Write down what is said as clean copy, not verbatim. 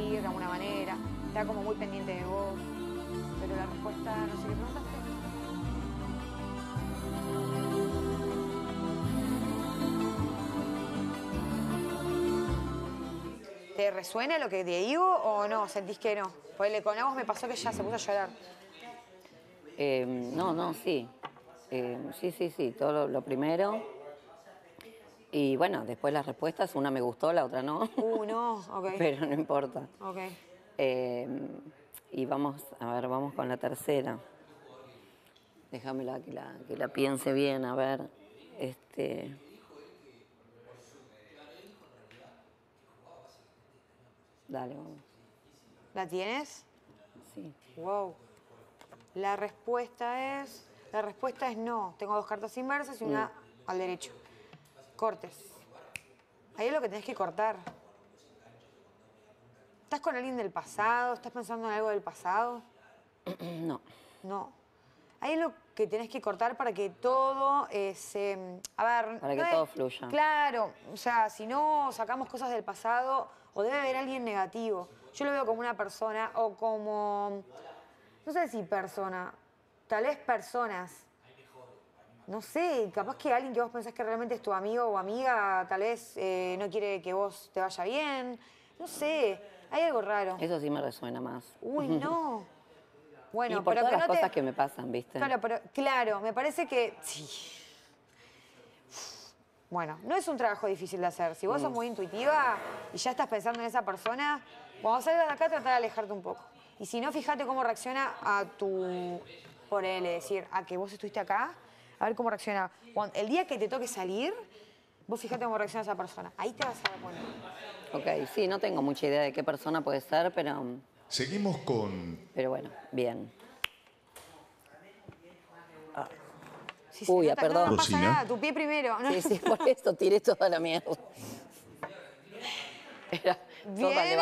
dirigir de alguna manera, está como muy pendiente de vos, pero la respuesta no sé qué preguntaste. ¿Te resuena lo que te digo o no? ¿Sentís que no? Porque con Agos me pasó que ya se puso a llorar. No, sí. Sí, todo lo primero. Y bueno, después las respuestas, una me gustó, la otra no. No, ok. Pero no importa. Ok. Y vamos, a ver, vamos con la tercera. Déjamela que la piense bien, a ver. Dale, vamos. ¿La tienes? Sí. Wow. La respuesta es no. Tengo dos cartas inversas y una al derecho. Cortes. Ahí es lo que tenés que cortar. ¿Estás con alguien del pasado? ¿Estás pensando en algo del pasado? No. No. Ahí es lo que tenés que cortar para que todo para que todo fluya. Claro. O sea, si no sacamos cosas del pasado, o debe haber alguien negativo. Yo lo veo como una persona o como... No sé si persona. Tal vez personas. No sé, capaz que alguien que vos pensás que realmente es tu amigo o amiga, tal vez no quiere que vos te vaya bien. No sé, hay algo raro. Eso sí me resuena más. Uy, no. Bueno, y por todas las cosas que me pasan, ¿viste? Claro, pero claro, me parece que... Sí. Bueno, no es un trabajo difícil de hacer. Si vos sos muy intuitiva y ya estás pensando en esa persona, cuando salgas de acá trata de alejarte un poco. Y si no, fíjate cómo reacciona a tu... Por él, es decir, a que vos estuviste acá, a ver cómo reacciona. Cuando, el día que te toque salir, vos fíjate cómo reacciona esa persona. Ahí te vas a poner. Ok, sí, no tengo mucha idea de qué persona puede ser, pero... Seguimos con... Pero bueno, bien. Ah. Si se nota, perdón. No pasa nada, tu pie primero. No. Sí, por esto tiré toda la mierda. Era... Bien.